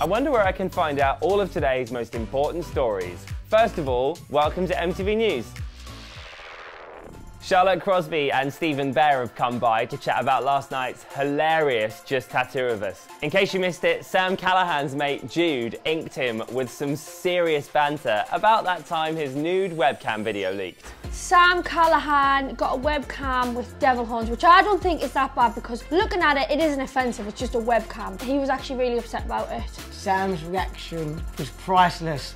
I wonder where I can find out all of today's most important stories. First of all, welcome to MTV News. Charlotte Crosby and Stephen Bear have come by to chat about last night's hilarious Just Tattoo of Us. In case you missed it, Sam Callahan's mate Jude inked him with some serious banter about that time his nude webcam video leaked. Sam Callahan got a webcam with devil horns, which I don't think is that bad because looking at it, it isn't offensive, it's just a webcam. He was actually really upset about it. Sam's reaction was priceless.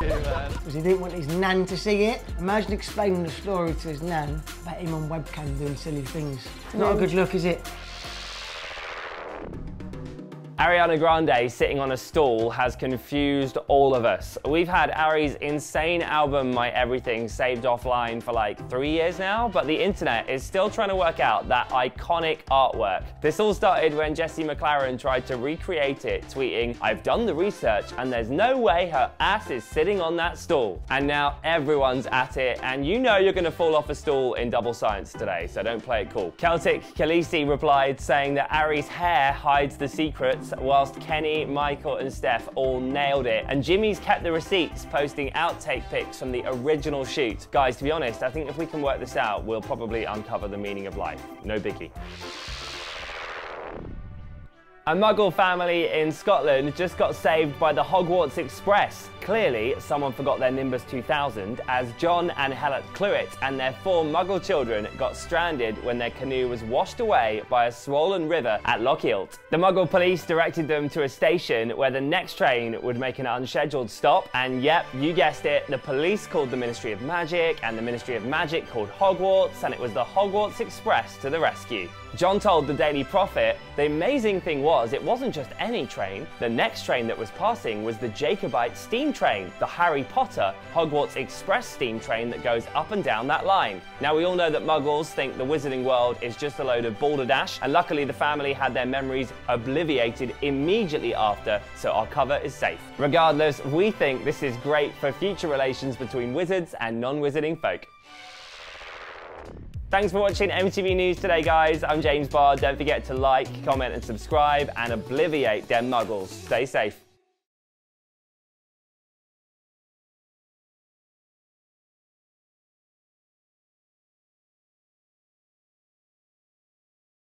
Because he didn't want his nan to see it. Imagine explaining the story to his nan about him on webcam doing silly things. It's not a good look, is it? Ariana Grande sitting on a stool has confused all of us. We've had Ari's insane album My Everything saved offline for like 3 years now, but the internet is still trying to work out that iconic artwork. This all started when Jesse McLaren tried to recreate it, tweeting, "I've done the research and there's no way her ass is sitting on that stool." And now everyone's at it, and you know you're gonna fall off a stool in double science today, so don't play it cool. Celtic Khaleesi replied saying that Ari's hair hides the secrets, whilst Kenny, Michael and Steph all nailed it. And Jimmy's kept the receipts, posting outtake pics from the original shoot. Guys, to be honest, I think if we can work this out, we'll probably uncover the meaning of life. No biggie. A Muggle family in Scotland just got saved by the Hogwarts Express. Clearly, someone forgot their Nimbus 2000, as John and Helen Cluitt and their 4 Muggle children got stranded when their canoe was washed away by a swollen river at Loch Eilt. The Muggle police directed them to a station where the next train would make an unscheduled stop, and yep, you guessed it, the police called the Ministry of Magic, and the Ministry of Magic called Hogwarts, and it was the Hogwarts Express to the rescue. John told the Daily Prophet, "The amazing thing was, it wasn't just any train. The next train that was passing was the Jacobite steam train, the Harry Potter Hogwarts Express steam train that goes up and down that line." Now, we all know that Muggles think the Wizarding World is just a load of balderdash, and luckily the family had their memories obliterated immediately after, so our cover is safe. Regardless, we think this is great for future relations between wizards and non-wizarding folk. Thanks for watching MTV News today, guys. I'm James Barr. Don't forget to like, comment and subscribe, and obliviate them Muggles. Stay safe.